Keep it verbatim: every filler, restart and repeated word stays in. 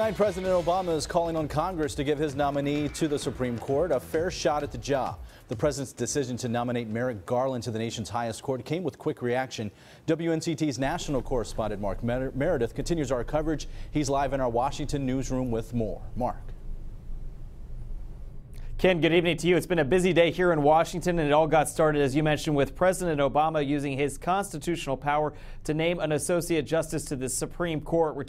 Tonight, President Obama is calling on Congress to give his nominee to the Supreme Court a fair shot at the job. The president's decision to nominate Merrick Garland to the nation's highest court came with quick reaction. W N C T's national correspondent Mark Meredith continues our coverage. He's live in our Washington newsroom with more. Mark. Ken, good evening to you. It's been a busy day here in Washington, and it all got started, as you mentioned, with President Obama using his constitutional power to name an associate justice to the Supreme Court. We're